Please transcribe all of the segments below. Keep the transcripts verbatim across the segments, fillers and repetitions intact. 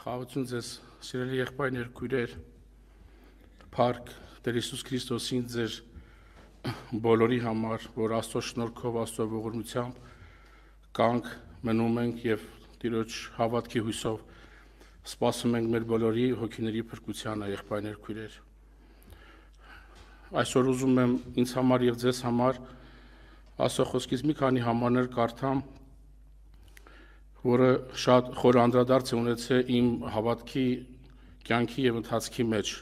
Խաղացուն ձեզ սիրելի եղբայրներ, քույրեր, փառք Տեր Հիսուս Քրիստոսին ձեր բոլորի համար, որ Աստծո շնորհքով, Աստծո ողորմությամբ կանք մնում ենք եւ Տիրոջ հավատքի հույսով սպասում ենք մեր բոլորի հոգիների փրկությանը, եղբայրներ, քույրեր։ Այսօր ուզում եմ ինձ համար եւ ձեզ համար Աստծո խոսքից մի քանի համարներ կարդամ, որը շատ խոր անդրադարձ է ունեցել իմ հավատքի, կյանքի եւ ընթացքի մեջ,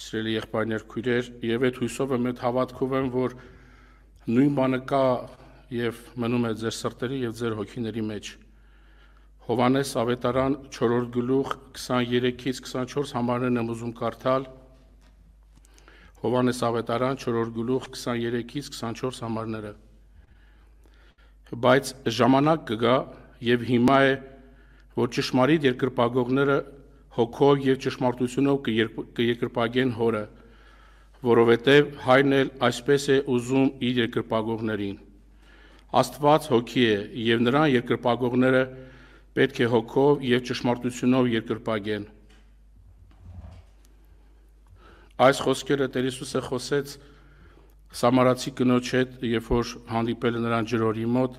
սիրելի եղբայրներ, քույրեր, եւ այդ հույսով եմ, այդ հավատքով եմ, որ նույն բանը կա եւ մնում է ձեր սրտերի եւ ձեր հոգիների մեջ։ Հովհաննես ավետարան չորրորդ գլուխ քսաներկից քսանչորս համարներն եմ ուզում կարդալ։ Հովհաննես ավետարան չորրորդ գլուխ քսաներկից քսանչորս համարները։ Բայց ժամանակ կգա, եւ հիմա է, որ ճշմարիտ երկրպագողները հոգով եւ ճշմարտությունով կերկրպագեն Հորը, որովհետեւ Հայրն էլ այսպես է ուզում իր երկրպագողներին։ Աստված հոգի է, եւ նրան երկրպագողները պետք է հոգով եւ ճշմարտությունով երկրպագեն։ Այս խոսքերը Տեր Հիսուսը խոսեց Սամարացի կնոջ հետ, երբ որ հանդիպել է նրան ջրօրի մոտ։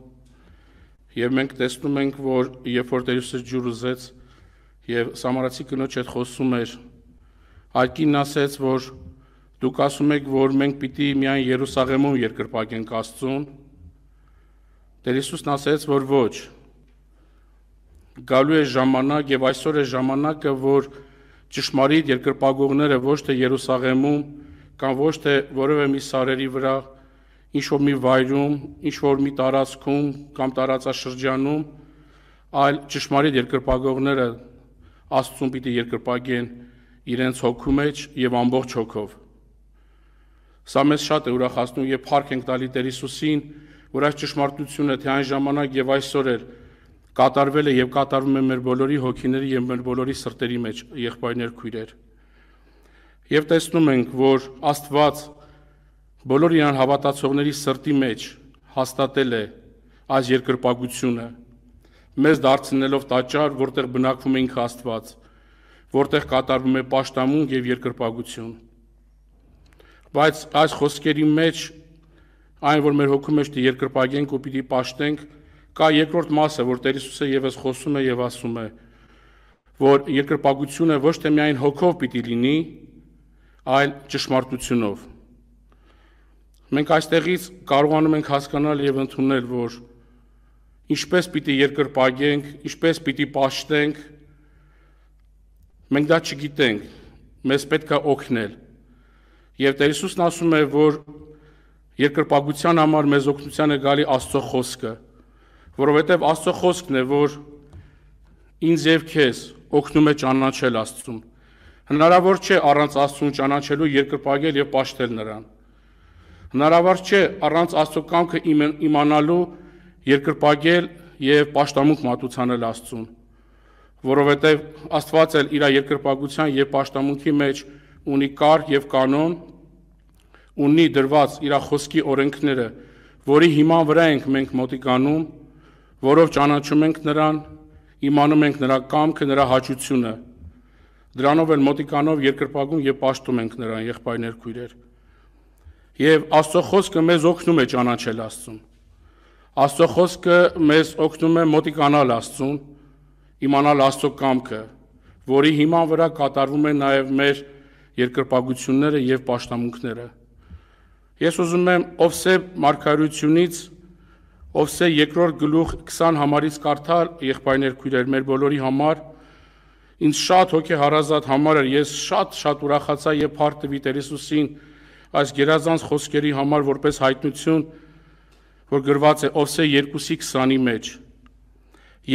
Եվ մենք տեսնում ենք, որ երբ որ Տեր Հիսուսը ջուր ուզեց եւ Սամարացի կնոջ հետ խոսում էր, այդ կինն ասեց, որ դուք ասում եք, որ մենք պիտի միայն Երուսաղեմում երկրպագենք Աստծուն։ Տեր Հիսուսն ասեց, որ ոչ, գալու է ժամանակ եւ այսօր է ժամանակը, որ ճշմարիտ երկրպագողները ոչ թե Երուսաղեմում կամ ոչ թե որևէ մի սարերի վրա, ինչ-որ մի վայրում, ինչ-որ մի տարածքում կամ տարածաշրջանում, այլ ճշմարիտ երկրպագողները Աստծուն պիտի երկրպագեն իրենց հոգու մեջ եւ ամբողջ հոգով։ Սա մեզ շատ է ուրախացնում եւ փառք ենք տալիս Տեր Հիսուսին, որ այս ճշմարտությունը թե այն ժամանակ եւ այսօր էր կատարվել է եւ կատարվում է մեր բոլորի հոգիների եւ մեր բոլորի սրտերի մեջ, եղբայրներ, քույրեր։ Եվ տեսնում ենք, որ Աստված բոլոր իրան հավատացողների սրտի մեջ հաստատել է այս երկրպագությունը, մեզ դարձնելով տաճար, որտեղ բնակվում է ինքը Աստված, որտեղ կատարվում է պաշտամունք եւ երկրպագություն։ Բայց այս խոսքերի մեջ, այն որ մեր հոգու մեջ երկրպագենք ու պիտի պաշտենք, կա երկրորդ մասը, որ Տեր Հիսուսը եւս խոսում է եւ ասում է, որ երկրպագությունը ոչ թե միայն հոգով պիտի լինի, այլ ճշմարտությունով։ Մենք այստեղից կարողանում ենք հասկանալ եւ ընդունել, որ ինչպես պիտի երկրպագենք, ինչպես պիտի պաշտենք, մենք դա չգիտենք, մեզ պետք է օգնել։ Եվ Տեր Հիսուսն ասում է, որ երկրպագության համար մեզ օգնության է գալի Աստծո խոսքը, որովհետեւ Աստծո խոսքն է, որ ինձ եւ քեզ օգնում է ճանաչել Աստծուն։ Հնարավոր չէ առանց Աստծուն ճանաչելու երկրպագել եւ պաշտել նրան։ Հնարավոր չէ առանց Աստծո կամքը իմանալու երկրպագել եւ պաշտամունք մատուցանել Աստծուն, որովհետեւ Աստված էլ իր երկրպագության եւ պաշտամունքի մեջ ունի կարգ եւ կանոն, ունի դրված իր խոսքի օրենքները, որի հիման վրա ենք մենք մոտիկանում, որով ճանաչում ենք նրան, իմանում ենք նրա կամքը, նրա հաճությունը։ Դրանով էլ մոտիկանով երկրպագում եւ պաշտում ենք նրան, եղբայրներ, քույրեր։ Եվ Աստծո խոսքը մեզ օգնում է ճանաչել Աստծուն։ Աստծո խոսքը մեզ օգնում է մոտիկանալ Աստծուն, իմանալ Աստծո կամքը, որի հիման վրա կատարվում են նաև մեր երկրպագությունները եւ պաշտամունքները։ Ես ուզում եմ Ովսեե մարգարեությունից Ովսեե երկրորդ գլուխ քսան համարից կարդալ, եղբայրներ, քույրեր, մեր բոլորի համար։ Ինձ շատ հոգեհարազատ համար էր, ես շատ-շատ ուրախացա եւ փառք տվի Տեր Հիսուսին այս գերազանց խոսքերի համար, որպես հայտնություն, որ գրված է Ովսեե երկու քսանի մեջ։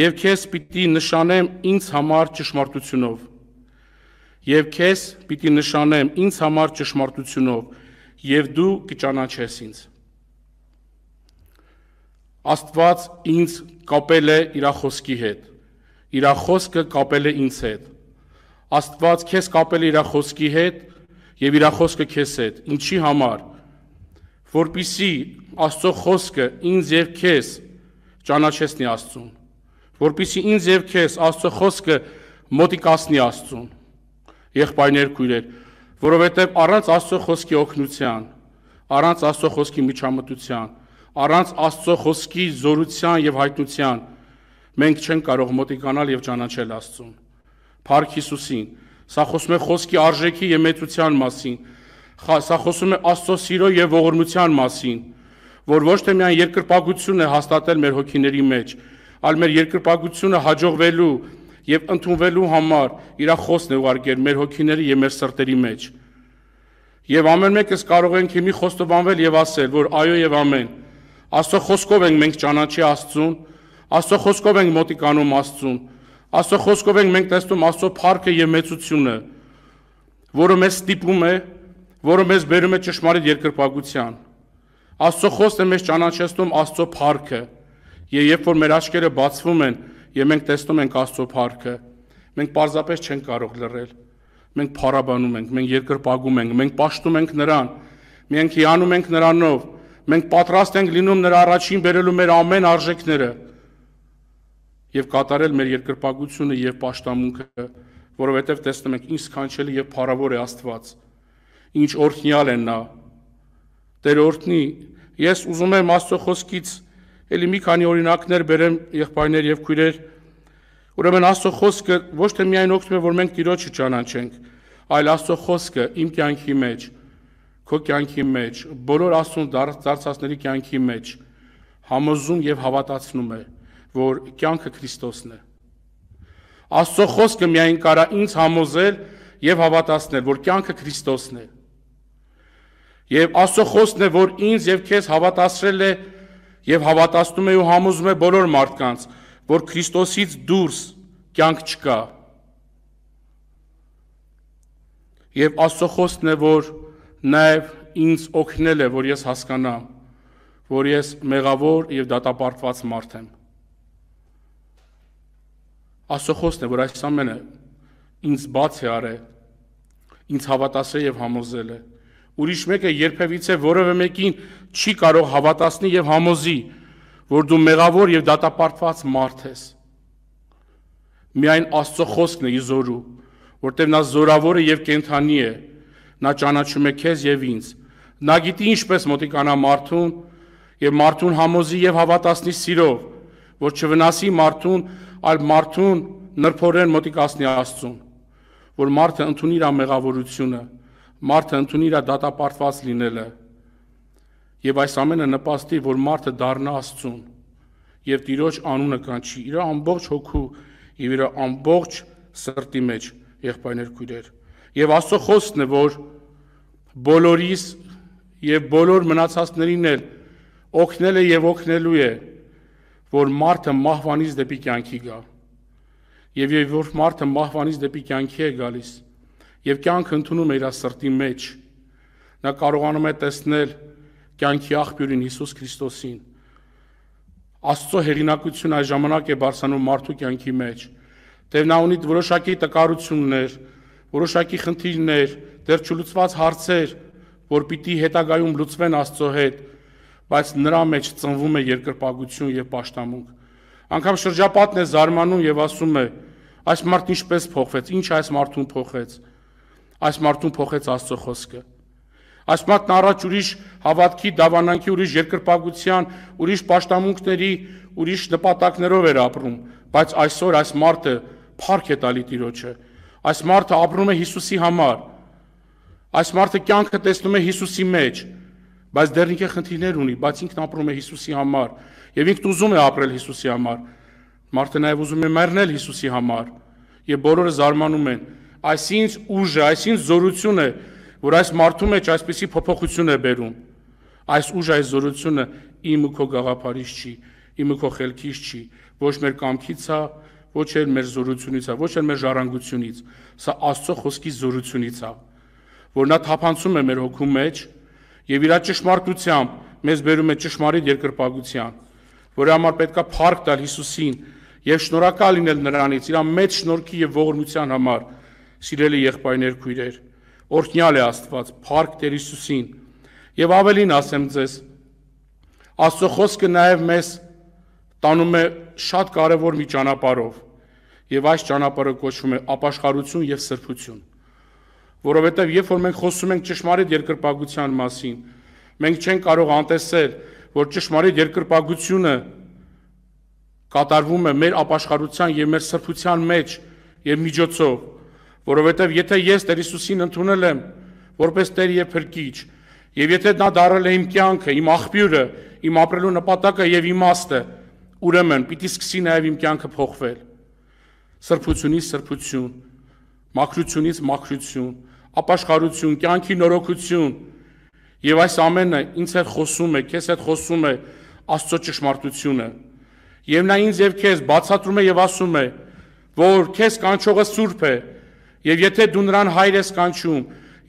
Եվ քեզ պիտի նշանեմ ինձ համար ճշմարտությունով։ Եվ քեզ պիտի նշանեմ ինձ համար ճշմարտությունով, եւ դու կճանաչես ինձ։ Աստված ինձ կապել է իր խոսքի հետ։ Իր խոսքը կապել է ինձ հետ։ Աստված քեզ կապել է իր խոսքի հետ, եւ իր խոսքը քեզ հետ, ինչի համար, որպիսի Աստծո խոսքը ինձ եւ քեզ ճանաչեսնի Աստծուն, որպիսի ինձ եւ քեզ Աստծո խոսքը մոտիկացնի Աստծուն, եղբայրներ, քույրեր, որովհետև առանց Աստծո խոսքի օգնության, առանց Աստծո խոսքի միջամտության, առանց Աստծո խոսքի զորության եւ հայտնության մենք չենք կարող մոտիկանալ եւ ճանաչել Աստծուն։ Փառք Հիսուսին, սա խոսում է խոսքի արժեքի եւ մեծության մասին, սա խոսում է Աստծո սիրո եւ ողորմության մասին, որ ոչ թե միայն երկրպագություն է հաստատել մեր հոգիների մեջ, այլ մեր երկրպագությունը հաջողվելու եւ ընդունվելու համար իր խոսքն է ուղարկել մեր հոգիների եւ մեր սրտերի մեջ։ Եվ ամեն մեկս կարող ենք հիմի խոստովանվել եւ ասել, որ այո եւ ամեն։ Աստծո խոսքով ենք մենք ճանաչի Աստծուն, Աստծո խոսքով ենք մոտիկանում Աստծուն, Աստծո խոսքով ենք մենք տեսնում Աստծո փառքը եւ մեծությունը, որը մեզ ստիպում է, որը մեզ բերում է ճշմարիտ երկրպագության։ Աստծո խոսքը մեզ ճանաչեցնում Աստծո փառքը, եւ երբ որ մեր աչքերը բացվում են եւ մենք տեսնում ենք Աստծո փառքը, մենք պարզապես չենք կարող լռել։ Մենք փառաբանում ենք, մենք երկրպագում ենք, մենք պաշտում ենք նրան, մենք հիանում ենք նրանով, մենք պատրաստ ենք լինում նրա առաջին բերելու մեր ամեն արժեքները եւ կատարել մեր երկրպագությունը եւ պաշտամունքը, որովհետեւ տեսնում ենք ինչ սքանչելի եւ փառավոր է Աստված, ինչ օրհնյալ է նա։ Տեր օրհնի։ Ես ուզում եմ Աստծո խոսքից էլի մի քանի օրինակներ բերեմ, եղբայրներ եւ քույրեր։ Ուրեմն Աստծո խոսքը ոչ թե միայն օգնում է, որ մենք Տիրոջը ճանաչենք, այլ Աստծո խոսքը իմ կյանքի մեջ, քո կյանքի մեջ, բոլոր Աստծուն դարձածների կյանքի մեջ համոզում եւ հավատացնում է, որ կյանքը Քրիստոսն է։ Աստծո խոսքը միայն կարա ինձ համոզել եւ հավատացնել, որ կյանքը Քրիստոսն է։ Եվ Աստծո խոսքն է, որ ինձ եւ քեզ հավատացրել է եւ հավատացնում է ու համոզում է բոլոր մարդկանց, որ Քրիստոսից դուրս կյանք չկա։ Եվ Աստծո խոսքն է, որ նաեւ ինձ օգնել է, որ ես հասկանամ, որ ես մեղավոր եւ դատապարտված մարդ եմ։ Աստծո խոսքն է, որ այս ամենը ինձ բաց է արել, ինձ հավատացրել եւ համոզել է։ Ուրիշ մեկը երբևիցե որևէ մեկին չի կարող հավատացնել եւ համոզի, որ դու մեղավոր եւ դատապարտված մարդ ես։ Միայն Աստծո խոսքն է իզորու, որտեղ նա զորավոր է եւ կենթանի է, նա ճանաչում է քեզ եւ ինձ, նա գիտի ինչպես մոտիկանա մարդուն եւ մարդուն համոզի եւ հավատացնի սիրով, որ չվնասի մարդուն, այլ մարդուն նրբորեն մոտիկացնի Աստծուն, որ մարդը ընդունի իր մեղավորությունը, մարդը ընդունի իր դատապարտված լինելը։ Եվ այս ամենը նպաստի, որ մարդը դառնա Աստծուն եւ Տիրոջ անունը կանչի իր ամբողջ հոգու եւ իր ամբողջ սրտի մեջ, եղբայրներ, քույրեր։ Եվ Աստծո խոսքն է, որ բոլորիս եւ բոլոր մնացածներին էլ օգնել է եւ օգնելու է, որ մարդը մահվանից դեպի կյանքի գա։ Եվ երբ որ մարդը մահվանից դեպի կյանքի է գալիս եւ կյանքը ընդունում է իր սրտի մեջ, նա կարողանում է տեսնել կյանքի աղբյուրին Հիսուս Քրիստոսին։ Աստծո հեղինակությունը այս ժամանակ է բարձանում մարդու կյանքի մեջ։ Դեռ նա ունի որոշակի տկարություններ, որոշակի խնդիրներ, դեռ չլուծված հարցեր, որ պիտի հետագայում լուծվեն Աստծո հետ, բայց նրա մեջ ծնվում է երկրպագություն եւ պաշտամունք։ Անկամ շրջապատն է զարմանում եւ ասում է. այս մարդն ինչպես փոխվեց, ինչ այս մարդուն փոխեց։ Այս մարդուն փոխեց Աստծո խոսքը։ Այս մարդն առաջ ուրիշ հավատքի, դավանանքի, ուրիշ երկրպագության, ուրիշ պաշտամունքների, ուրիշ նպատակներով էր ապրում, բայց այսօր այս մարդը փառք է տալի Տիրոջը։ Այս մարդը ապրում է Հիսուսի համար։ Այս մարդը կյանքը տեսնում է Հիսուսի մեջ, բայց դեռ ինքը խնդիրներ ունի, բայց ինքն ապրում է Հիսուսի համար եւ ինքն ուզում է ապրել Հիսուսի համար։ Մարդը նաեւ ուզում է մեռնել Հիսուսի համար եւ բոլորը զարմանում են։ Այսինչ ուժը, այսինչ զորությունը, որ այս մարդու մեջ այսպիսի փոփոխություն է բերում, այս ուժը, այս զորությունը իմ ու քո գաղափարից չի, իմ ու քո խելքից չի, ոչ մեր կամքից է, ոչ էլ մեր զորությունից է, ոչ էլ մեր ժառանգությունից, սա Աստծո խոսքի զորությունից է, որ նա թափանցում է մեր հոգու մեջ եւ իր ճշմարտությամբ մեզ բերում է ճշմարիտ երկրպագության, որի համար պետքա փառք տալ Հիսուսին եւ շնորհակալ լինել նրանից իր մեծ շնորհքի եւ ողորմության համար, սիրելի եղբայրներ, քույրեր։ Օրհնյալ է Աստված, փառք Տեր Հիսուսին։ Եվ ավելին ասեմ ձեզ, Աստծո խոսքը նաև մեզ տանում է շատ կարևոր մի ճանապարհով։ Եվ այս ճանապարհը կոչվում է ապաշխարություն եւ սրբություն, որովհետեւ երբ որ մենք խոսում ենք ճշմարիտ երկրպագության մասին, մենք չենք կարող անտեսել, որ ճշմարիտ երկրպագությունը կատարվում է մեր ապաշխարության եւ մեր սրբության մեջ եւ միջոցով, որովհետեւ եթե ես Տեր Հիսուսին ընդունել եմ որպես Տեր եւ Փրկիչ, եւ եթե նա դարել է իմ կյանքը, իմ աղբյուրը, իմ ապրելու նպատակը եւ իմաստը, ուրեմն պիտի սկսի նաեւ իմ կյանքը փոխվել։ Սրբությունից սրբություն, մաքրությունից մաքրություն, ապաշխարություն, կյանքի նորոգություն, եւ այս ամենը ինձ հետ խոսում է, քեզ հետ խոսում է Աստծո ճշմարտությունը, եւ նա ինձ եւ քեզ բացատրում է եւ ասում է, որ քեզ կանչողը սուրբ է, եւ եթե դու նրան հայր ես կանչում,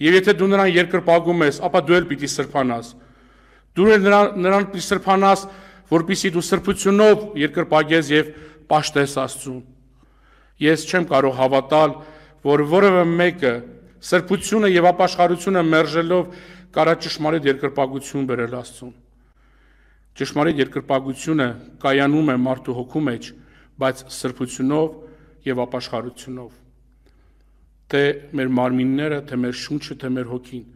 եւ եթե դու նրան երկրպագում ես, ապա դու էլ պիտի սրբանաս, դու էլ նրան պիտի սրբանաս, որպեսզի դու սրբությունով երկրպագես եւ պաշտես Աստծուն։ Ես չեմ կարող հավատալ, որ որևէ մեկը սրբությունը եւ ապաշխարությունը մերժելով կարա ճշմարիտ երկրպագություն բերել Աստծուն։ Ճշմարիտ երկրպագությունը կայանում է մարդու հոգու մեջ, բայց սրբությունով եւ ապաշխարությունով։ Թե մեր մարմինները, թե մեր շունչը, թե մեր հոգին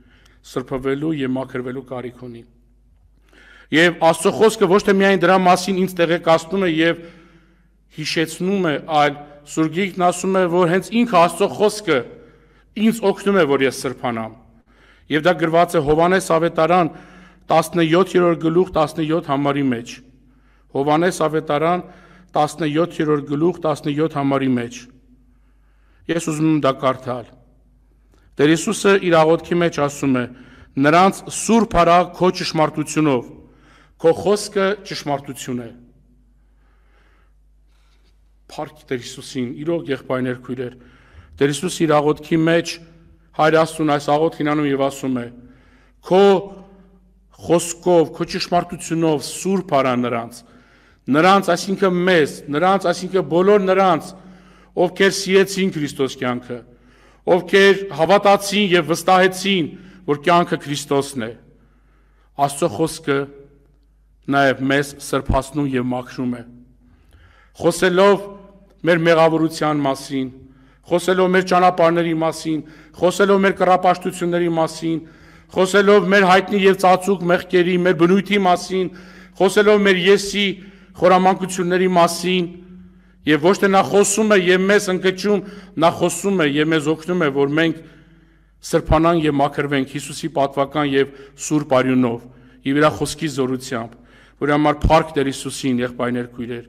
սրբվելու եւ մաքրվելու կարիք ունի։ Եվ Աստծո խոսքը ոչ թե միայն դրա մասին ինձ տեղեկացնում է եւ հիշեցնում է, այլ Սուրբ Գիրքն ասում է, որ հենց ինքը Աստծո խոսքը ինձ օգնում է, որ ես սրբանամ։ Եվ դա գրված է Հովհաննես ավետարան տասնյոթերորդ գլուխ տասնյոթ համարի մեջ։ Հովհաննես ավետարան տասնյոթերորդ գլուխ տասնյոթ համարի մեջ։ Ես ուզում եմ դա կարդալ։ Տեր Հիսուսը իր աղոթքի մեջ ասում է. «Նրանց սուրբ արա քո ճշմարտությունով, քո խոսքը ճշմարտություն է»։ Փառք Տեր Հիսուսին, իրոք եղբայրներ քույրեր, Տեր Հիսուս իր աղոթքի մեջ Հայր Աստծուն այս աղոթքին անում եւ ասում է. «Քո խոսքով, քո ճշմարտությունով սուրբ արա նրանց, նրանց, այսինքն մեզ, նրանց, այսինքն բոլոր նրանց, ովքեր սիրեցին Քրիստոս կյանքը, ովքեր հավատացին եւ վստահեցին, որ կյանքը Քրիստոսն է»։ Աստծո խոսքը նաեւ մեզ սրբացնում եւ մաքրում է։ Խոսելով մեր մեղավորության մասին, խոսելով մեր ճանապարհների մասին, խոսելով մեր կռապաշտությունների մասին, խոսելով մեր հայտնի եւ ծածուկ մեղքերի, մեր բնույթի մասին, խոսելով մեր եսի խորամանկությունների մասին, եւ ոչ թե նա խոսում է եւ մեզ ընկճում, նա խոսում է եւ մեզ օգնում է, որ մենք սրբանանք եւ մաքրվենք Հիսուսի պատվական եւ սուրբ արյունով եւ իր խոսքի զորությամբ, որ համար փառք Տեր Հիսուսին, եղբայրներ քույրեր։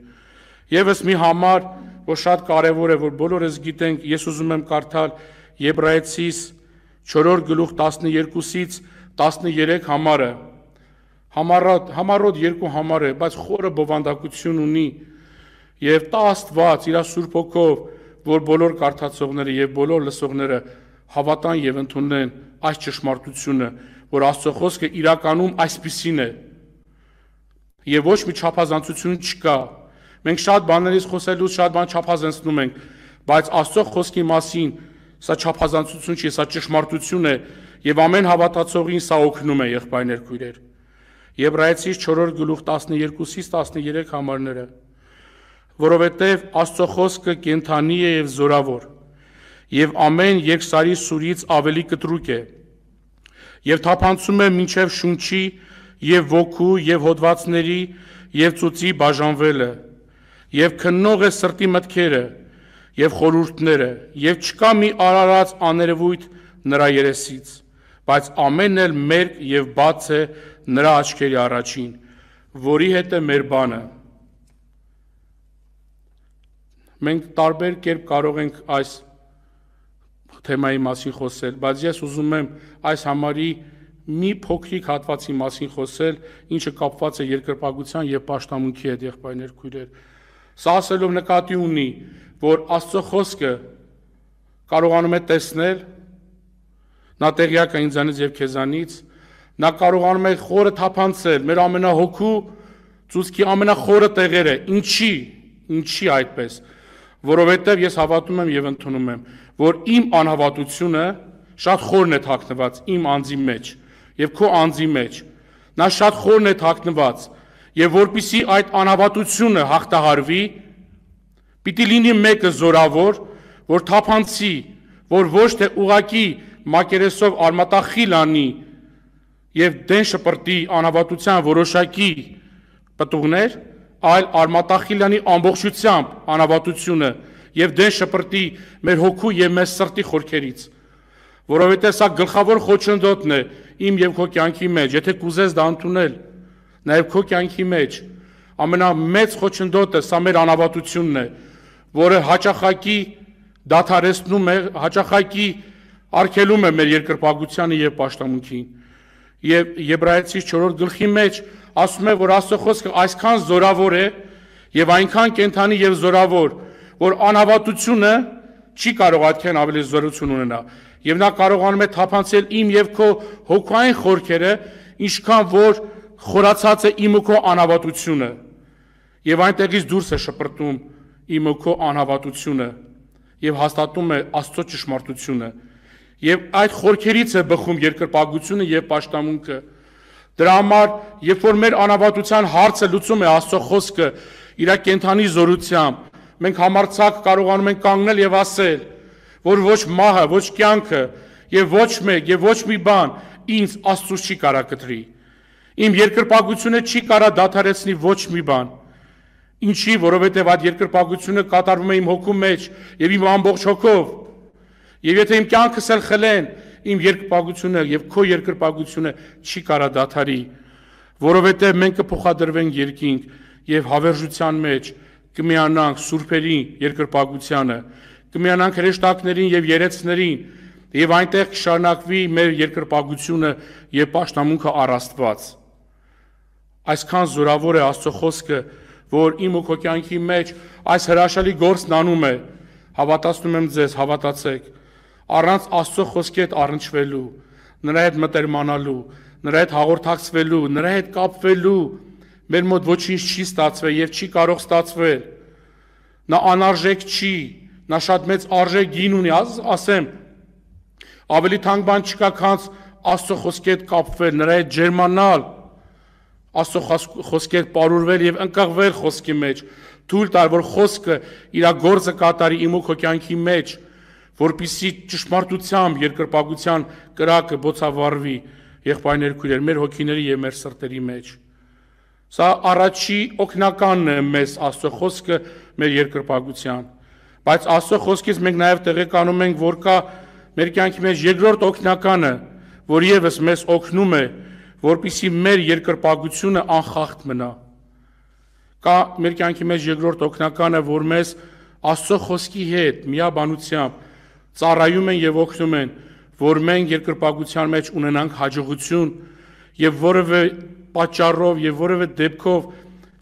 Եվս մի համար, որ շատ կարևոր է, որ բոլորս գիտենք, ես ուզում եմ կարդալ Եբրայեցիս չորրորդ գլուխ տասնյոթից տասնյոթ համարը, համառոտ երկու համար է, բայց խորը բովանդակություն ունի, եւ տա Աստված իր Սուրբ Հոգով, որ բոլոր կարդացողները եւ բոլոր լսողները հավատան եւ ընդունեն այս ճշմարտությունը, որ Աստծո խոսքը իրականում այսպիսին է, եւ ոչ մի չափազանցություն չկա։ Մենք շատ բաներից խոսելուց շատ բան չափազանցնում ենք, բայց Աստծո խոսքի մասին սա չափազանցություն չի, սա ճշմարտություն է, եւ ամեն հավատացողին սա օգնում է, եղբայրներ քույրեր։ Եբրայեցիս չորրորդ գլուխ տասնյոթից տասնյոթ համարները, որովհետեւ Աստծո խոսքը կենդանի է եւ զորավոր, եւ ամեն երկսարի սուրից ավելի կտրուկ է, եւ թափանցում է մինչեւ շունչի եւ ոգու եւ հոդվածների եւ ծուծի բաժանվելը, եւ քննող է սրտի մտքերը եւ խորհուրդները, եւ չկա մի արարած աներևույթ նրա երեսից, բայց ամենն էլ մերկ եւ բաց է նրա աչքերի առաջին, որի հետ է մեր բանը։ Մենք տարբեր կերպ կարող ենք այս թեմայի մասին խոսել, բայց ես ուզում եմ այս համարի մի փոքրիկ հատվածի մասին խոսել, ինչը կապված է երկրպագության եւ պաշտամունքի հետ, եղբայրներ քույրեր։ Սա ասելով նկատի ունի, որ Աստծո խոսքը կարողանում է տեսնել, նա տեղյակ է ինձանից եւ քեզանից, նա կարողանում է խորը թափանցել մեր ամենահոգու ծուսքի ամենախորը տեղերը։ Ինչի, ինչի այդպես, որովհետեւ ես հավատում եմ եւ ընդունում եմ, որ իմ անհավատությունը շատ խորն է թաքնված իմ անձի մեջ եւ քո անձի մեջ, նա շատ խորն է թաքնված։ Եվ որպիսի այդ անհավատությունը հաղթահարվի, Պիտի լինի մեկը զորավոր, որ թափանցի, որ ոչ թե ուղակի մակերեսով արմատախիլ անի և դեն շպրտի անհավատության որոշակի պտուղներ, այլ արմատախիլ անի ամբողջությամբ անհավատությունը և դեն շպրտի մեր հոգու և մեր սրտի խորքերից, որովհետև սա գլխավոր խոչընդոտն է իմ և քո կյանքի մեջ, եթե կուզես դա ընդունել, նաև քո կյանքի մեջ, ամենամեծ խոչընդոտը սա մեր անհավատությունն է, որը հաճախակի դադարեցնում է, հաճախակի արգելում է մեր երկրպագությանը և պաշտամունքին։ Եվ Եբրայեցի չորրորդ գլխի մեջ ասում է, որ Աստծո խոսքը այսքան զորավոր է և այնքան կենդանի և զորավոր, որ անհավատությունը չի կարող այդքան ավելի զորություն ունենա։ Եվ նա կարողանում է թափանցել իմ և քո հոգային խորքերը, ինչքան որ խորացած է իմ ու քո անհավատությունը։ Եվ այնտեղից դուրս է շպրտում իմ ու քո անհավատությունը և հաստատում է Աստծո ճշմարտությունը։ Եվ այդ խորքերից է բխում երկրպագությունը և պաշտամունքը։ Դրա համար, երբ որ մեր անհավատության հարցը լուծում է Աստծո խոսքը իր կենդանի զորությամբ, մենք համարձակ կարողանում ենք կանգնել և ասել, որ ոչ մահը, ոչ կյանքը, և ոչ մեկ, և ոչ մի բան ինձ Աստծուց չի կարա կտրի։ Իմ երկրպագությունը չի կարա դադարեցնի ոչ մի բան։ Ինչի, որովհետև այդ երկրպագությունը կատարվում է իմ հոգու մեջ և իմ ամբողջ հոգով։ Եվ եթե իմ կյանքս էլ խլեն, իմ երկրպագությունը և քո երկրպագությունը չի կարա դադարի, որովհետև մենք կփոխադրվենք երկինք և հավերժության մեջ կմիանանք սուրբերին երկրպագությանը, կմիանանք հրեշտակներին և երեցներին, և այնտեղ կշարունակվի մեր երկրպագությունը և պաշտամունքը առ Աստված։ Այսքան զորավոր է Աստծո խոսքը, որ իմ ու քո կյանքի մեջ այս հրաշալի գործն անում է։ Հավատացնում եմ ձեզ, հավատացեք, առանց Աստծո խոսքի հետ առնչվելու, նրա հետ մտերմանալու, նրա հետ հաղորդակցվելու, նրա հետ կապվելու, մեր մոտ ոչինչ չի ստացվել և չի կարող ստացվել։ Նա անարժեք չի, նա շատ մեծ արժեք գին ունի, ասեմ, ավելի թանկ բան չկա, քան Աստծո խոսքի հետ կապվել, նրա հետ ջերմանալ, Աստծո խոսքի հետ պարուրվել և ընկղվել խոսքի մեջ, թույլ տալ, որ խոսքը իր գործը կատարի իմ ու քո կյանքի մեջ, որպեսզի ճշմարտությամբ երկրպագության կրակը բոցավառվի եղբայրներ քույրեր մեր հոգիների և մեր սրտերի մեջ։ Սա առաջի օգնականն է մեզ Աստծո խոսքը մեր երկրպագության, բայց Աստծո խոսքից մենք նաև տեղեկանում ենք, որ կա մեր կյանքի մեջ երկրորդ օգնականը, որ ևս մեզ օգնում է, որպեսզի մեր երկրպագությունը անխախտ մնա։ Կա մեր կյանքի մեջ երկրորդ օգնականը, որ մեզ Աստծո խոսքի հետ միաբանությամբ ծառայում են և օգնում են, որ մենք երկրպագության մեջ ունենանք հաջողություն և որևէ պատճառով և որևէ դեպքով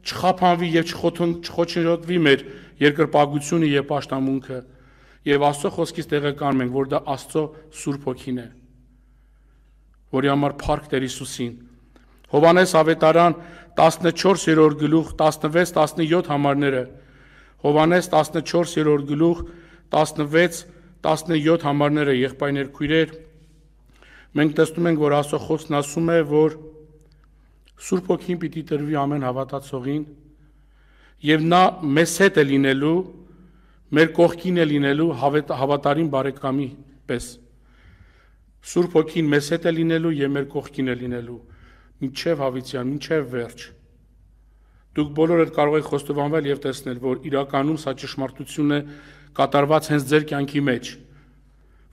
չխափանվի և չխոչընդոտվի մեր երկրպագությունը և պաշտամունքը։ Եվ Աստծո խոսքից տեղեկանում ենք, որ դա Աստծո Սուրբ Հոգին է, որի համար փառք Տեր Հիսուսին։ Հովհաննես ավետարան տասնչորսերորդ գլուխ տասնվեց տասնյոթ համարները, Հովհաննես տասնչորսերորդ գլուխ տասնվեց տասնյոթ համարները, եղբայրներ քույրեր, մենք տեսնում ենք, որ Աստծո խոսքն ասում է, որ Սուրբ Հոգին պիտի տրվի ամեն հավատացողին, և նա մեզ հետ է լինելու, մեր կողքին է լինելու հավատարիմ բարեկամի պես։ Սուրբ Հոգին մեզ հետ է լինելու և մեր կողքին է լինելու, մինչև հավիտյան, մինչև վերջ։ Դուք բոլորը կարող եք խոստովանվել և տեսնել, որ իրականում սա ճշմարտություն է կատարված հենց ձեր կյանքի մեջ,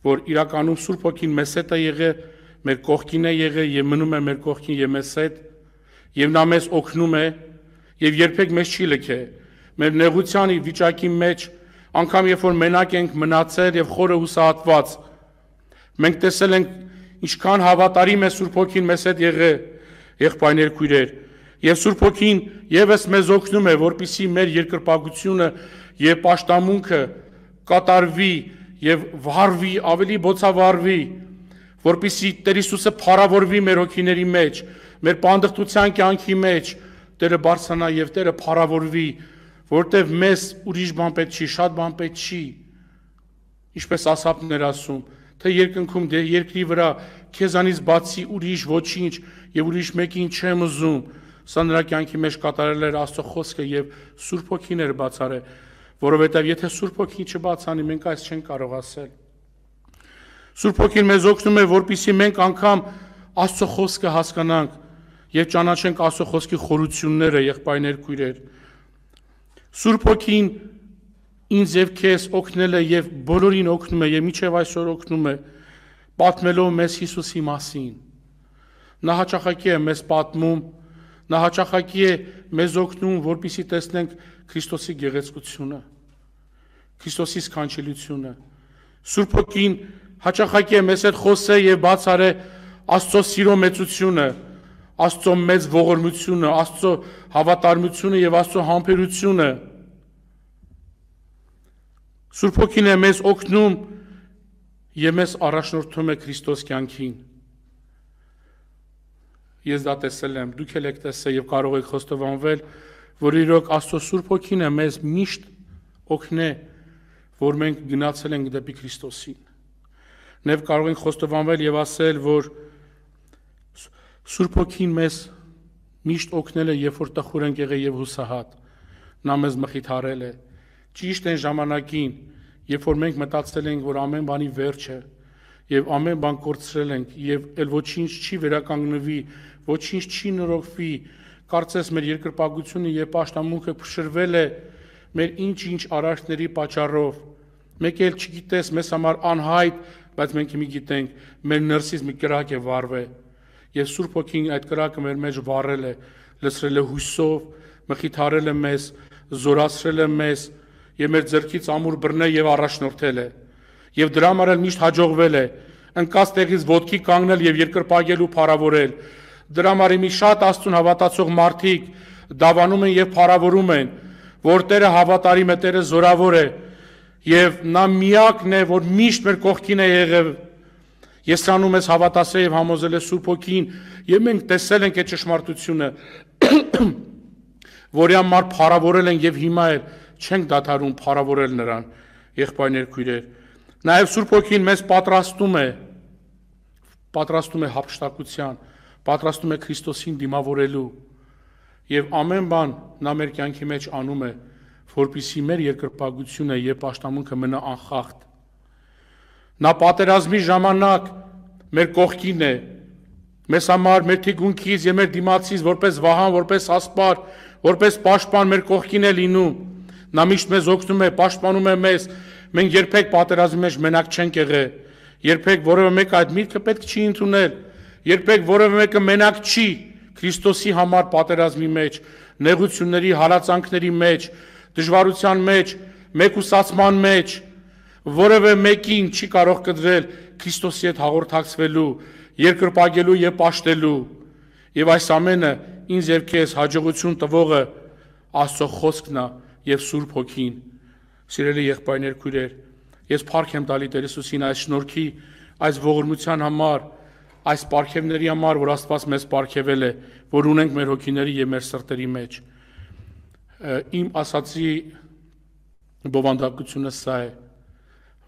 որ իրականում Սուրբ Հոգին մեզ հետ է եղել, մեր կողքին է եղել և մնում է մեր կողքին և մեզ հետ, և նա մեզ օգնում է և երբեք մեզ չի լքել։ Մեր նեղության վիճակի մեջ, անգամ երբ որ մենակ ենք մնացել և խորը հուսահատված, մենք տեսել ենք ինչքան հավատարիմ է Սուրբ Հոգին մեզ հետ եղել, եղբայրներ քույրեր, և Սուրբ Հոգին ևս մեզ օգնում է, որպեսզի մեր երկրպագությունը և պաշտամունքը կատարվի և վարվի, ավելի բոցավարվի, որպեսզի Տեր Հիսուսը փառավորվի մեր հոգիների մեջ, մեր պանդխտության կյանքի մեջ, Տերը բարձրանա և Տերը փառավորվի, որտև մեզ ուրիշ բան պետք չի, շատ բան պետք չի, ինչպես ասապն էր ասում, թե երկնքում, թե երկրի վրա, քեզանից բացի ուրիշ ոչինչ և ուրիշ մեկին չեմ ուզում, սա նրա կյանքի մեջ կատարել էր Աստծո խոսքը և Սուրբ Հոգին էր բացարել, Որովհետև եթե Սուրբ Հոգին չբաց անի, մենք այս չենք կարող ասել։ Սուրբ Հոգին մեզ օգնում է, որպեսզի մենք անգամ Աստծո խոսքը հասկանանք եւ ճանաչենք Աստծո խոսքի խորությունները, եղբայրներ, քույրեր։ Սուրբ Հոգին ինձ եւ քեզ օգնել է եւ բոլորին օգնում է եւ մինչեւ այսօր օգնում է, պատմելով մեզ Հիսուսի մասին։ Նա հաճախակի է մեզ պատմում, նա հաճախակի է մեզ օգնում, որպեսզի տեսնենք Քրիստոսի գեղեցկությունը, Քրիստոսի սքանչելիությունը։ Սուրբ Հոգին հաճախակի է մեզ հետ խոսե եւ բացարե Աստծո սիրո մեծությունը, Աստծո մեծ ողորմությունը, Աստծո հավատարմությունը եւ Աստծո համբերությունը։ Սուրբ Հոգին է մեզ օգնում եւ մեզ առաջնորդում է Քրիստոս կյանքին։ Ես դա տեսել եմ, դուք եք տեսել եւ կարող եք խոստովանվել, որ իրոք Աստծո Սուրբ Հոգին է մեզ միշտ օգնե, որ մենք գնացել ենք դեպի Քրիստոսին։ Եվ կարող ենք խոստովանվել եւ ասել, որ Սուրբ Հոգին մեզ միշտ օգնել է, երբ որ տխուր ենք եղել եւ հուսահատ։ Նա մեզ մխիթարել է։ Ճիշտ այն ժամանակին, երբ որ մենք մտածել ենք, որ ամեն բանի վերջ է, եւ ամեն բան կորցրել ենք, եւ ել ոչինչ չի վերականգնվի, ոչինչ չի նորոգվի, կարծես մեր երկրպագությունը եւ աշտամունքը փշրվել է մեր ինչ-ինչ արարքների պատճառով։ Մեկ էլ չգիտես, մեզ համար անհայտ, բայց մենք մի գիտենք, մեր ներսից մի կրակ է վառվել։ Եվ Սուրբ Հոգին այդ կրակը մեր մեջ վառել է, լցրել է հույսով, մխիթարել է մեզ, զորացրել է մեզ, եւ մեր ձեռքից ամուր բռնել եւ առաջնորդել է։ Եվ դրա համար էլ միշտ հաջողվել է ընկած տեղից ոտքի կանգնել եւ երկրպագել ու փառավորել։ Դրա համար մի շատ Աստծուն հավատացող մարդիկ դավանում են եւ փառավորում են, որ Տերը հավատարիմ է, Տերը զորավոր է, եւ նա միակն է, որ միշտ մեր կողքին է եղել։ Ես ցանում ես հավատացել եւ համոզել եմ Սուրբ Հոգին, եւ մենք տեսել ենք այդ ճշմարտությունը, որի համար փառավորել են եւ հիմա էլ չենք դադարում փառավորել նրան, եղբայրներ, քույրեր։ Նաև Սուրբ Հոգին մեզ պատրաստում է, պատրաստում է հափշտակության, պատրաստում է Քրիստոսին դիմավորելու, եւ ամեն բան նա մեր կյանքի մեջ անում է, որպեսզի մեր երկրպագությունը եւ աշտամունքը մնա անխախտ։ Նա պատերազմի ժամանակ մեր կողքին է, մեզ համար, մեր թիկունքից եւ մեր դիմացից որպես վահան, որպես ասպար, որպես պաշտպան մեր կողքին է լինում։ Նա միշտ մեզ օգնում է, պաշտպանում է մեզ։ Մենք երբեք պատերազմի մեջ մենակ չենք եղել։ Երբեք որևէ մեկը այդ միտքը պետք չի ընդունել։ Երբեք որևէ մեկը մենակ չի Քրիստոսի համար պատերազմի մեջ, նեղությունների, հալածանքների մեջ, դժվարության մեջ, մեկուսացման մեջ։ Որևէ մեկին չի կարող կտրել Քրիստոսի հետ հաղորդակցվելու, երկրպագելու եւ պաշտելու։ Եվ այս ամենը ինձ եւ քեզ հաջողություն տվողը Աստծո խոսքն է եւ Սուրբ Հոգին։ Սիրելի եղբայրներ, քույրեր, ես փառք եմ տալիս Տեր Հիսուսին այս շնորհքի, այս ողորմության համար, այս պարգևների համար, որ Աստված մեզ պարգևել է, որ ունենք մեր հոգիների եւ մեր սրտերի մեջ։ Իմ ասացի բովանդակությունը սա է,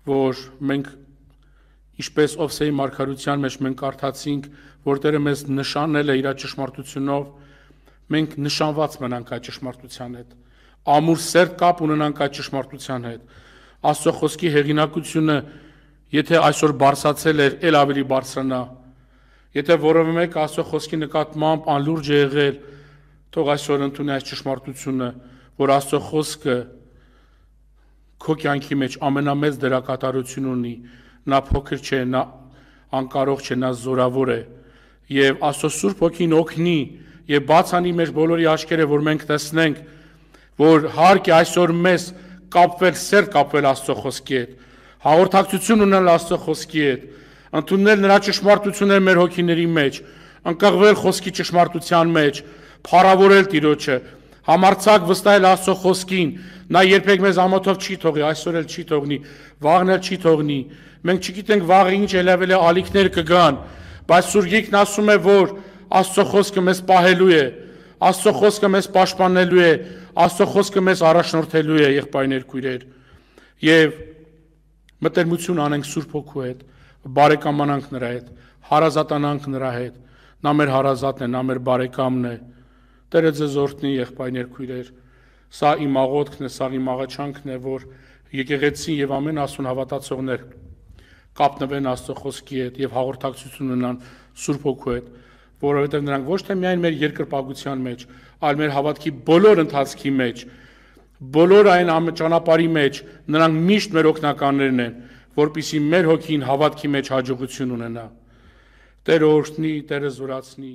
որ մենք ինչպես Ովսեի մարգարության մեջ մենք կարդացինք, որ Տերը մեզ նշանել է իր ճշմարտությունով, մենք նշանված մնանք այդ ճշմարտության հետ։ Ամուր սերտ կապ ունենանք այդ ճշմարտության հետ։ Աստծո խոսքի հեղինակությունը, եթե այսօր բարձացել էր, ել ավելի բարձրանա։ Եթե որևէ մեկ Աստծո խոսքի նկատմամբ անլուրջ է եղել, թող այսօր ընդունի այս ճշմարտությունը, որ Աստծո խոսքը քո կյանքի մեջ ամենամեծ դերակատարություն ունի։ Նա փոքր չէ, նա անկարող չէ, նա զորավոր է։ Եվ Աստծո Սուրբ Հոգին օգնի եւ բաց անի մեր բոլորի աչքերը, որ մենք տեսնենք, որ հարկ է այսօր մեզ կապվել, սեր կապվել Աստծո խոսքի հետ, հաղորդակցություն ունենալ Աստծո խոսքի հետ, ընդունել նրա ճշմարտությունները մեր հոգիների մեջ, ընկղվել խոսքի ճշմարտության մեջ, փառավորել Տիրոջը, համարձակ վստահել Աստծո խոսքին։ Նա երբեք մեզ ամոթով չի թողի, այսօր էլ չի թողնի, վաղն էլ չի թողնի։ Մենք չգիտենք վաղը ինչ ելավել է, ալիքներ կգան, բայց Սուրգիկն ասում է, որ Աստծո խոսքը մեզ պահելու է, Աստծո խոսքը մեզ պաշտպանելու է, Աստծո խոսքը մեզ առաջնորդելու է, եղբայրներ, քույրեր։ Եվ մտերմություն անենք Սուրբ Հոգու հետ, բարեկամանանք նրա հետ, հարազատանանք նրա հետ։ Նա մեր հարազատն է, նա մեր բարեկամն է։ Տերը ձեզ օրհնի, եղբայրներ, քույրեր։ Սա իմ աղոթքն է, սա իմ աղաչանքն է, որ եկեղեցին եւ ամեն աստուն հավատացողներ կապնվեն Աստծո խոսքի հետ եւ հաղորդակցություն ունենան Սուրբ Հոգու հետ, որովհետեւ նրանք ոչ թե միայն մեր երկրպագության մեջ, այլ մեր հավատքի բոլոր ընթացքի մեջ, բոլոր այն ճանապարհի մեջ նրանք միշտ մեր օգնականներն են, որպիսի մեր հոգին հավատքի մեջ հաջողություն ունենա։ Տերը օրհնի, Տերը զորացնի։